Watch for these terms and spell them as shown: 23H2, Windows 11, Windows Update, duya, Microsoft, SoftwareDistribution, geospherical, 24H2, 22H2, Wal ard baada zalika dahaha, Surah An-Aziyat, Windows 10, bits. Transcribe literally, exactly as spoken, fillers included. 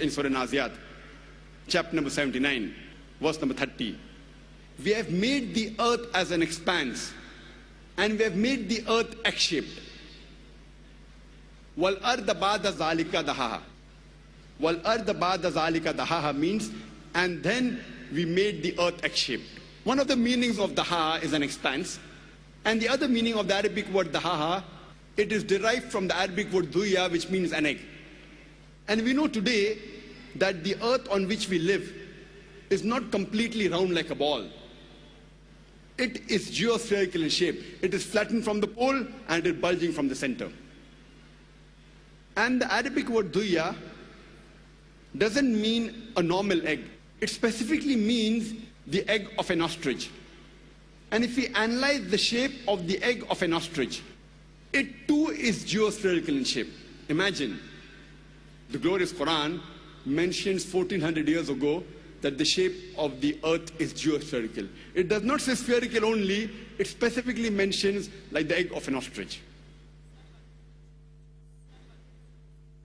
In Surah An-Aziyat, chapter number seventy-nine, verse number thirty. We have made the earth as an expanse, and we have made the earth egg-shaped. Wal ard baada zalika dahaha. Wal ard baada zalika dahaha means, and then we made the earth egg-shaped. One of the meanings of dahaha is an expanse, and the other meaning of the Arabic word dahaha, it is derived from the Arabic word duya, which means an egg. And we know today that the earth on which we live is not completely round like a ball. It is geospherical in shape. It is flattened from the pole and it is bulging from the center. And the Arabic word duya doesn't mean a normal egg. It specifically means the egg of an ostrich. And if we analyze the shape of the egg of an ostrich, it too is geospherical in shape. Imagine. The glorious Qur'an mentions fourteen hundred years ago that the shape of the earth is geospherical. It does not say spherical only, it specifically mentions like the egg of an ostrich.